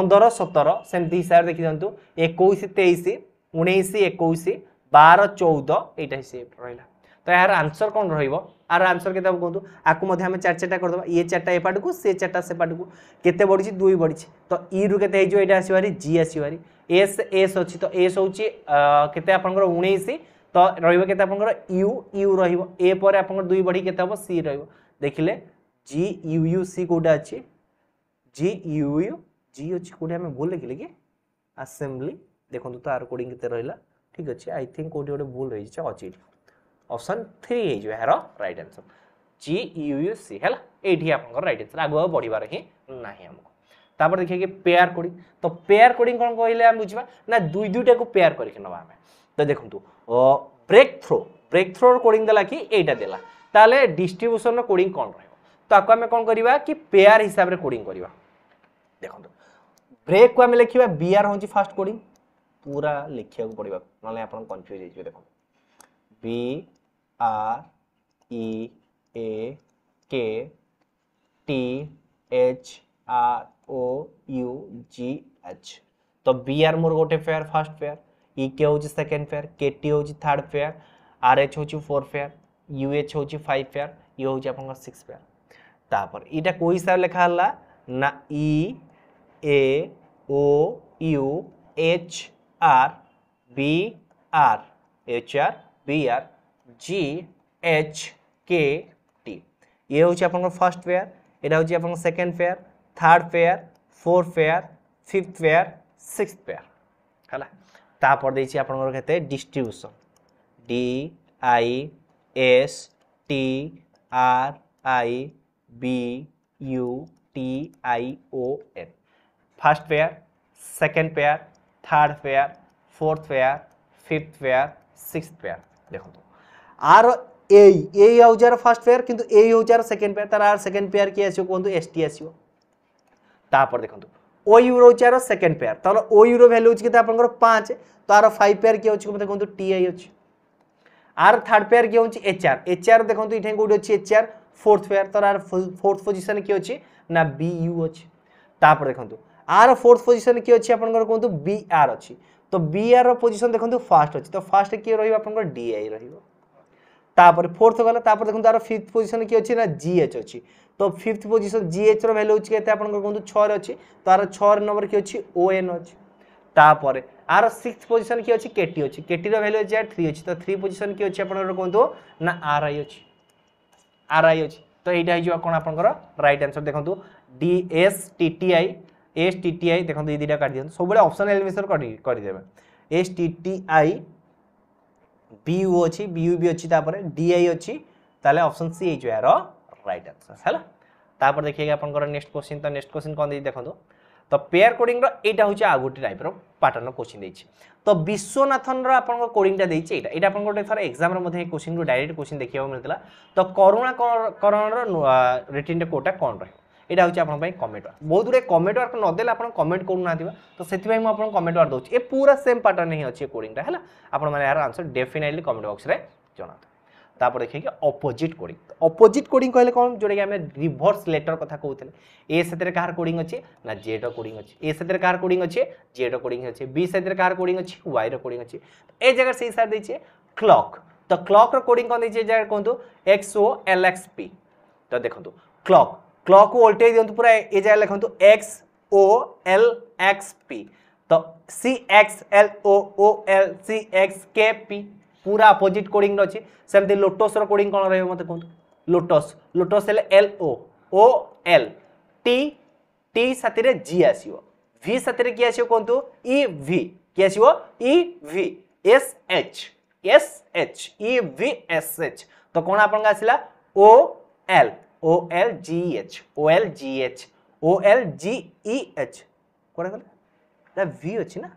15 17 सेमती हिसाब देखि जंतु 21 23 19 21 12 14 एटा हिसाब रहला तो यार आंसर कौन रहिबो आर आंसर केते कहंतु आकु मध्ये हम चार चारटा कर दबा ये चारटा ए पार्ट को से चारटा से पार्ट को केते बढी छी 2 बढी छी तो ई रु केते हे जो एटा आसीवारी जी आसीवारी एस एस अछि तो एस होछि केते आपनकर 19 तो रहिबो केते आपनकर यू यू रहिबो ए पर आपनकर 2 बढी केते हो सी रहिबो देखिले जी यू यू सी कोडा अछि जी यू यू जी अछि कोडा हम बोल लेखिले कि असेंबली देखंतु तो आर कोडिंग केते रहला ठीक अछि आई थिंक कोडी ओडे भूल रहि छै अछि ऑप्शन 3 है जो है right answer G U U C हैला एठी आपन राइट आंसर आगो बढ़िबार ही नाही हमको तापर देखिए कि पेयर कोडिंग तो पेयर कोडिंग कोन कहले हम बुझबा ना दुई दुईटा को पेयर करके नबा हम तो देखंतु ब्रेक थ्रो कोडिंग देला कि एटा देला ताले डिस्ट्रीब्यूशन कोडिंग कोन रहबो तो आको हम कोन करिवा कि पेयर हिसाब रे कोडिंग करिवा देखंतु ब्रेक को हम लिखिबा बीआर होची फर्स्ट कोडिंग पूरा लिखिया को पड़िबा नले आपन कंफ्यूज हे जे देखो B R E A K T H R O U G H तो B R मोर गोटे pair first pair E K होची सेकंड फेयर K T होची थर्ड फेयर R H होची फोर्थ फेयर U H होची फाइव फेयर ये होची आपन का सिक्स फेयर तापर इटा कोई हिसाब लेखा हला ना E A O U H R B R H R B R G H K T ये होची आपन फर्स्ट फेयर एटा होची आपन second pair third pair fourth pair fifth pair sixth pair हला तापर देछि आपन कहते distribution D I S T R I B U T I O N first pair second pair third pair fourth pair fifth pair sixth pair देखो आर ए ए आउजार फर्स्ट पेयर किंतु ए आउजार सेकंड पेयर तार आर सेकंड पेयर के आसी कोंदु एस टी आसी तापर देखंतु ओ यूरो आउजार सेकंड पेयर तार ओ यूरो वैल्यू छ कि आपनकर 5 तो आर 5 पेयर के होछ मते कोंदु टी आई होछ आर थर्ड पेयर के होछ एच आर देखंतु इठे कोड होछ एच आर फोर्थ पेयर तार आर फोर्थ पोजीशन के होछ ना बी यू होछ तापर देखंतु आर फोर्थ पोजीशन के होछ आपनकर कोंदु बी आर होछ तो बी आर रो पोजीशन देखंतु फर्स्ट होछ तो फर्स्ट के रहिबो आपनकर डी आई रहिबो तापर फोर्थ गला तापर देखंतु आरो फिफ्थ पोजीशन के अछि ना जीएच अछि तो फिफ्थ पोजीशन जीएच रो वैल्यू अछि केते आपन कहंतु 6 रे अछि तो आरो 6 रे नंबर के अछि ओएन अछि तापर आरो सिक्स्थ पोजीशन के अछि केटी अछि केटी रो वैल्यू अछि 3 अछि तो 3 पोजीशन के अछि आपन कहंतु ना आरआई अछि तो एटा हिजो कोन आपन कर राइट आंसर देखंतु डीएसटीटीआई एसटीटीआई देखंतु ई दिटा काट दियौ सबले ऑप्शन एलिमिनेशन कर देबे एसटीटीआई बीयू अछि बीयू भी अछि तापर डीआई अछि ताले ऑप्शन सी हे जो यार राइट आंसर हैला तापर देखिए आपन कर नेक्स्ट क्वेश्चन तो नेक्स्ट क्वेश्चन कोन दे देखन तो पेयर कोडिंग रो एटा होछि आ गोटे टाइप रो पैटर्न क्वेश्चन देछि तो विश्वनाथन रो आपन को कोडिंग टा देछि एटा एटा आपन गोटे थोर एग्जाम रो मध्ये क्वेश्चन को डायरेक्ट क्वेश्चन देखियो मिलतला तो कोरोना करण रो रिटन रे कोटा कोन रहे एटा होछि आपन भाई कमेंट वार बहुत रे कमेंट वार न देला आपन कमेंट करू ना दिबा तो सेति भाई म आपन कमेंट वार दोछि ए पूरा सेम पैटर्न ही अछि कोडिंग टा हैला आपन माने यार आंसर डेफिनेटली कमेंट बॉक्स रे जणा तापर देखि कि ऑपोजिट कोडिंग कहले कोन जोडे हम रिवर्स लेटर कथा कहउथले ए सेतरे कार कोडिंग अछि ना जेड कोडिंग अछि ए सेतरे कार कोडिंग अछि जेड कोडिंग अछि बी सेतरे कार कोडिंग अछि वाई रो कोडिंग अछि ए जगह से हिसाब दै छै क्लॉक तो क्लॉक रो कोडिंग कोन दै छै जे कहंतु XO LXP तो देखंतु क्लॉक को वोल्टेज दियंतु पूरा ए जाय लिखंतु x o l x p तो c x l o o l c x k p पूरा अपोजिट कोडिंग रछि सेमते लोटस रो कोडिंग कोन रहबो मते कहंतु लोटस हेले l o o l t t साथे रे g आसीबो v साथे रे की आसीबो कहंतु e v की आसीबो e v S H E V S H तो कौन आपन आसिला O L G E H कोरा गला दा वी अछि ना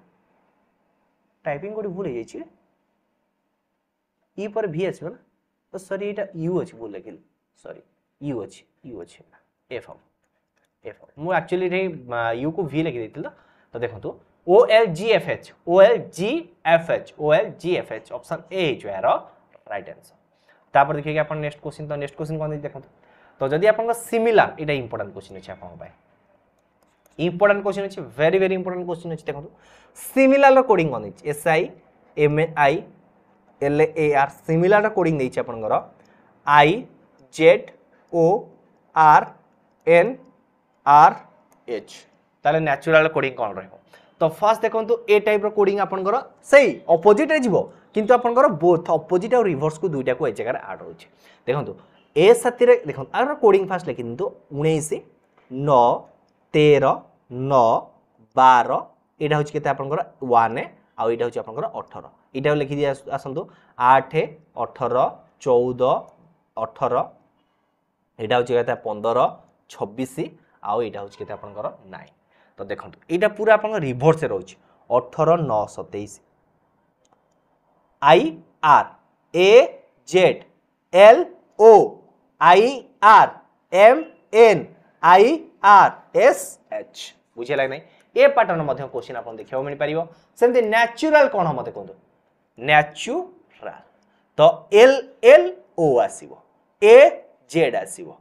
टाइपिंग कोडी भूल जाय छी ई पर भी आछो ना तो सॉरी एटा यू अछि बोल गेल सॉरी यू अछि एफ मु एक्चुअली रे यू को वी लिख देतिल तो देखो तो OLGFH ऑप्शन ए जो है राइट आंसर। तापर देखिए अपन नेक्स्ट क्वेश्चन तो नेक्स्ट क्वेश्चन कोन देखो तो जदी अपन सिमिलर एटा इंपोर्टेंट क्वेश्चन अछि अपन बाय इंपोर्टेंट क्वेश्चन अछि वेरी वेरी इंपोर्टेंट क्वेश्चन अछि देखो सिमिलर कोडिंग कोन अछि SIMILAR सिमिलर कोडिंग दै छै अपन को IZORNRH ताले नेचुरल कोडिंग कोन रहबो तो फर्स्ट देखो तो ए टाइप रो कोडिंग अपन को सही अपोजिट रे जीवो किंतु अपन को बोथ अपोजिट और रिवर्स को दुटा को एक जगह ऐड होछि देखो तो ए साथी रे देखो आरो कोडिंग फास्ट लेकिन तो 19 9 13 9 12 एटा होछि केते अपन को 1 आ एटा होछि अपन को 18 एटा लिखि दिया आसंतो 8 18 14 18 एटा होछि केते 15 26 आ एटा होछि केते अपन को 9 तो देखो ये पूरा आप रिवर्स रोज 18 9 27 IRAZLOIRMNIRSH बुझे लगे ना ये पैटर्न क्वेश्चन आप देखा मिल पार सेमती नेचुरल कौन मत कहु नेचुरल तो LLO आसीबो AZ आसीबो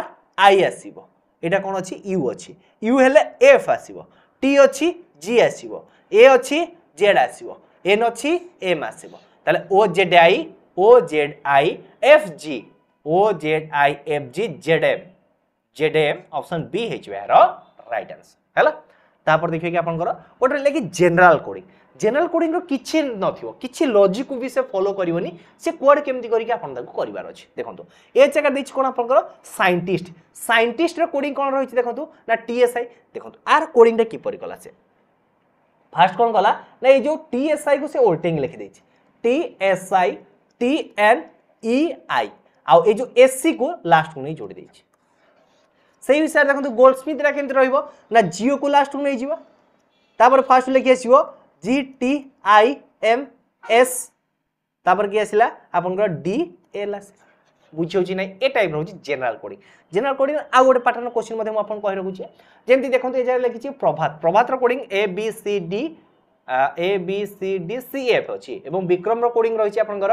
RI आसीबो एटा कौन अच्छी यू अच्छी यू हेले एफ आसीबो टी अच्छी जी आसीबो ए अच्छी जेड आसीबो एन अच्छी एम आसीबो ताले OZIFG ZM ऑप्शन बी हे जवार राइट आंसर हैला। तापर देखिए कि आपन कर ओटे लेकि जनरल कोडिंग रो किछि नथियो किछि लॉजिक को भी से फॉलो करिवनी से कोड केमति करिके आपन ताको करिवार अछि देखंतो ए जगह दैछि कोन आपन कर साइंटिस्ट रो कोडिंग कोन रहिछि देखंतो ना TSI देखंतो आर कोडिंग रे कि परि कला से फर्स्ट कोन कला ना ए जो TSI को से ओल्टिंग लिख दैछि TSI TNEI आ ए जो SC को लास्ट को नै जोड़ दैछि सही हिसाब देखंतो गोल्डस्मिथ रा केमति रहिबो ना जिओ को लास्ट को नै जीवा तापर फर्स्ट लिखि आसीबो GTIMS तापर की आसिला आपन को DL बुझियो छी नै ए टाइप रहू छी जनरल कोडिंग आ गोटे पैटर्न क्वेश्चन मधे हम आपन कहि रहू छी जेंति देखंतो ए जे लिखि छी प्रभात रो coding A B C D CF अछि एवं विक्रम रो कोडिंग रही छी आपन को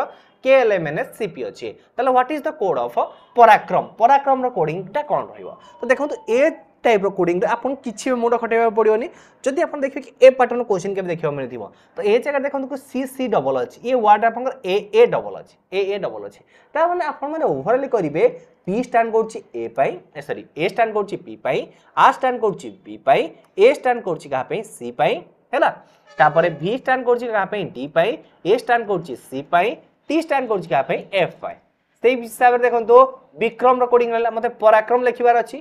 KLMNSCP अछि तले what is the code of पराक्रम रो कोडिंग ता कोन रहइबो तो देखंतो ए टाइप रो कोडिंग आपन किछि मुड खटेबा पड़ियोनी जदी आपन देखियो कि ए पैटर्न क्वेश्चन के देखियो मिलथिबो तो ए जगह देखन को CC डबल अछि ए वर्ड आपन A A डबल अछि ता माने आपन माने ओवरली करिवे P स्टैंड करछि A पाई सॉरी A स्टैंड करछि P पाई R स्टैंड करछि B पाई A स्टैंड करछि का पाई C पाई हैला तापर V स्टैंड करछि का पाई D पाई A स्टैंड करछि C पाई T स्टैंड करछि का पाई F पाई सेही हिसाब रे देखन तो विक्रम रो कोडिंग रहला मते पराक्रम लेखिबार अछि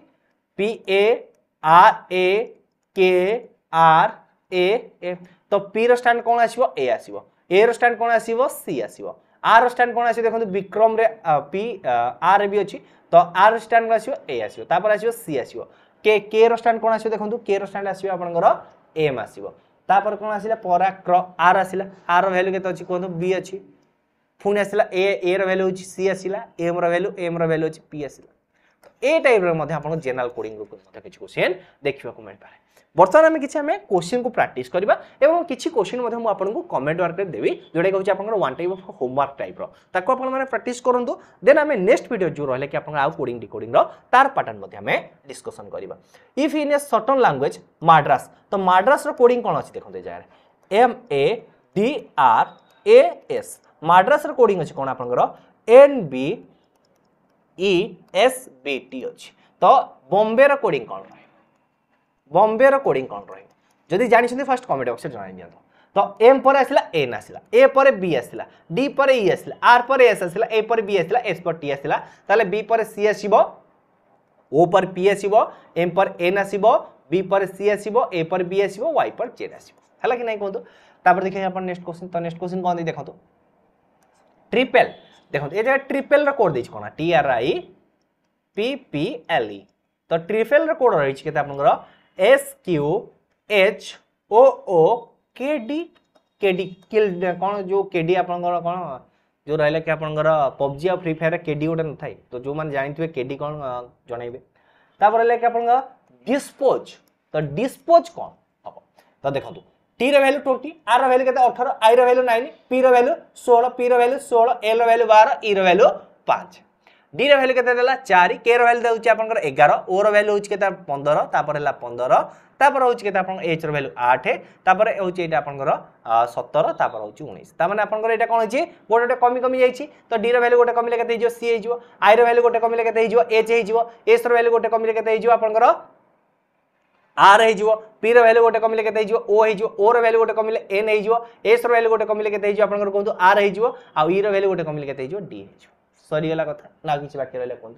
PARAKRAF तो P रो स्टैंड कोन आसीबो A आसीबो A रो स्टैंड कोन आसीबो C आसीबो R रो स्टैंड कोन आसीबो देखंतु विक्रम रे P R रे भी अछि तो R रो स्टैंड कोन आसीबो A आसीबो तापर आसीबो C आसीबो K रो स्टैंड कोन आसीबो देखंतु K रो स्टैंड आसीबो आपन को M आसीबो तापर कोन आसीला पराक्रम R आसीला R रो वैल्यू केते अछि कोन B अछि पुन आसीला A रो वैल्यू अछि C आसीला M रो वैल्यू अछि P आसीला ए टाइप रे मध्ये आपण जनरल कोडिंग ग्रुप मध्ये किछि क्वेश्चन देखिबा को मिल पारे बर्तमान हम किछि हमें क्वेश्चन को प्रैक्टिस करबा एवं किछि क्वेश्चन मध्ये हम आपन को कमेंट वर्क रे देबी जोडे कहू छी आपन को one type of homework type रो ताको आपन माने प्रैक्टिस करंतो देन हमें नेक्स्ट वीडियो जो रहले कि आपन आ कोडिंग डिकोडिंग रो तार पैटर्न मध्ये हमें डिस्कशन करबा if in a certain language Madras तो मद्रास रो कोडिंग कोन अछि देखो जाय MADRAS मद्रास रो कोडिंग अछि कोन आपन को NBESBT अछि तो बॉम्बे रो कोडिंग कोन रहे जदी जानि छथि फर्स्ट कमेंट बॉक्स जणाइ दिया तो M पर आसिला N आसिला A पर B आसिला D पर E आसिला R पर S आसिला A पर B आसिला S पर T आसिला ताले B पर C आसीबो O पर P आसीबो M पर N आसीबो B पर C आसीबो A पर B आसीबो Y पर Z आसीबो हला कि नै कोन तो देखिए अपन नेक्स्ट क्वेश्चन। तो नेक्स्ट क्वेश्चन कौन दी देखो तो ट्रिपल देखो तो ये जगह ट्रिपल कोड दी कोना TRIPPLE तो ट्रिपल कोड रही केते अपन SQHOOKD कौन जो KD अपन कौन जो रहा कि आप पबजी और फ्री फायर KD गोटे न थाए तो जो मैंने जानते KD कौन जनइबे रहा डिस्पोज तो डिस्पोज कौन हम तो देखो टी रैल्यू 20 आर रैल्यू के 18 I value 9 P value 16 L value 12 E value 5 D value के 4 के रैल्यू देउछ आपन 11 ओ रैल्यू होछ के 15 तापर हला 15 तापर होछ के आपन एच रैल्यू 8 तापर होछ एटा आपन 17 तापर होछ 19 ता माने आपन एटा कोन होछ गोटे कमी जाईछि तो डी रैल्यू गोटे कमी लेके देइजो सी हिजो आई रैल्यू गोटे कमी लेके देइजो एच हिजो एस रैल्यू गोटे कमी लेके देइजो आपन आर हो पी रैल्यू गोटे कमी लेके ओ रैल्यू गोटे कमी एन एस रैल्यू गोटे कमी लेके आपन कहूँ आर होई रैल्यू गोटे कमी लेके डी हो सरीगला कथा ना कि बाकी रहा कहूँ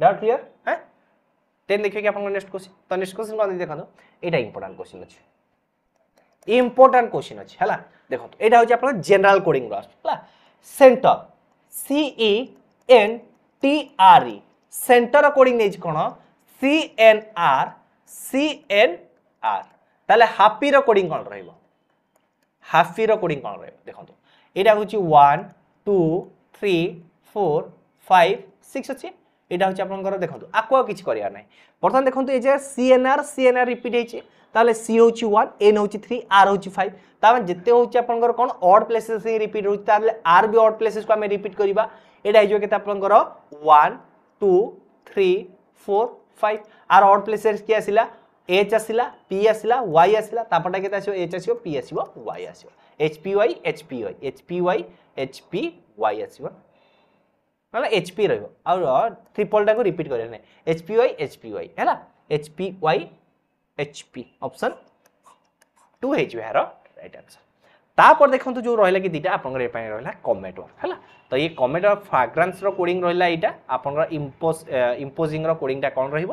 डाउट क्लीयर है तेन देखिए कि आपन नेक्स्ट क्वेश्चन। तो नेक्स्ट क्वेश्चन कौन देखो यहाँ इंपोर्टां क्वेश्चन अच्छे इंपोर्टां क्वेश्चन अच्छे है देखो यहाँ हूँ आप general coding centre CENTRE centre coding नहीं कौन CNR ताले हापी रो कोडिंग कौन रही हापी रो कोडिंग कौन रही देखो यहाँ हूँ 1 2 3 4 5 6 अच्छे यहाँ हूँ आप देखो आपको किसी करार ना बर्तमान देखो ये जगह CNR रिपीट होती सी हूँ 1 एन हूँ 3 आर हूँ 5 तार जिते हूँ आप कौन ऑड प्लेसेस रिपीट होती आर भी ऑड प्लेसेस को आम रिपीट करवा यहाँ के आपंकर 1 2 3 4 5 आर ऑड प्लेसेस किए आसला एच आसला पी आसला वाई आसला तापटा के आसो एच आसो पी आसो वाई आसो HPY आसो ना HP रहबो और ट्रिपल टा को रिपीट करे नै HPY हैला HP ऑप्शन 2 हे जो है राइट आंसर। तापर देखो जो रहा कि दीटा आपन रहा कमेट वर्क है तो ये कमेट वर्क फ्राग्रांस कोडिंग रहा यहाँ आपन इम्पोजिंग कोडिंग कौन रही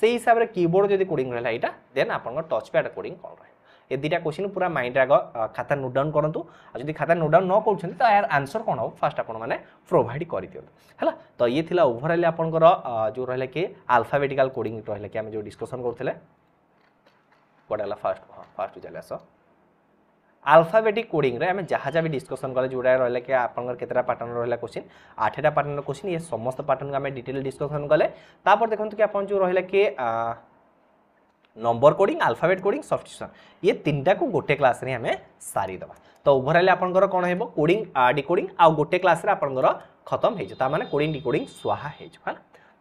से हिसाब से कीबोर्ड जो कोडिंग रहा यहाँ देन आपन टच पैड कोडिंग कौन रहा दीटा क्वेश्चन पूरा माइंड आग खाता नोट डाउन करूँ और जब खाता नोट डाउन न कर तो यार आंसर कौन हम फास्ट आप प्रोवाइड कर दिखाँ है तो ये था ओवरऑल आपन जो रहा कि अल्फाबेटिकल कोडिंग रहा कि आम जो डिस्कसन करूँ कौटा फास्ट चले आस अल्फाबेटिक कोडिंग रे हमें जहाँ जहाँ भी डिस्कसन कले जोड़ा रहा कि आपंकर केतरा पैटर्न रहा क्वेश्चन 8टा पैटर्न क्वेश्चन ये समस्त पैटर्न को आम डिटेल डिस्कसन कले तापर देखो कि आप जो रहा कि number coding alphabet coding substitution ये 3टा को गोटे क्लास रे हमें सारी दबा तो ओवरऑल आपंकर कौन है कोडिंग डिकोडिंग आउ गोटे क्लास रे आपंकर खत्म हो ता माने कोडिंग डिकोडिंग स्वाहा हो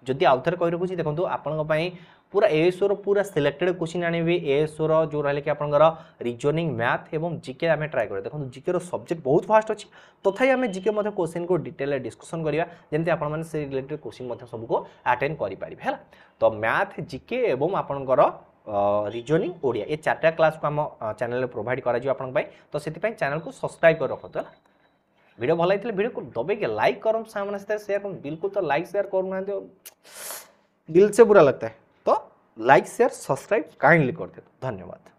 जदि आउ थे कही रखुच्छी देखो आपंक पई पूरा ASO रो पूरा सिलेक्टेड क्वेश्चन आने ASO रो जो रहा कि आपंकर रिजनिंग मैथ एवं जीके आम ट्राए कर देखो जीके रो सब्जेक्ट बहुत फास्ट अच्छी तथापि आम जीके क्वेश्चन को डिटेल डिस्कसन करवा जमी आपने से रिलेटेड क्वेश्चन सबको अटेंड करेंगे है तो मैथ जीके एवं आपंकर रिजनिंग ओडिया ये 4टा क्लास को आम चैनल प्रोवाइड करें तो से चैनल को सब्सक्राइब कर रखु है वीडियो भल लगे वीडियो को दबे लाइक करूँ सामने से शेयर करूँ बिल्कुल तो लाइक शेयर करूना दिल से बुरा लगता है तो लाइक शेयर सब्सक्राइब काइंडली कर दे धन्यवाद।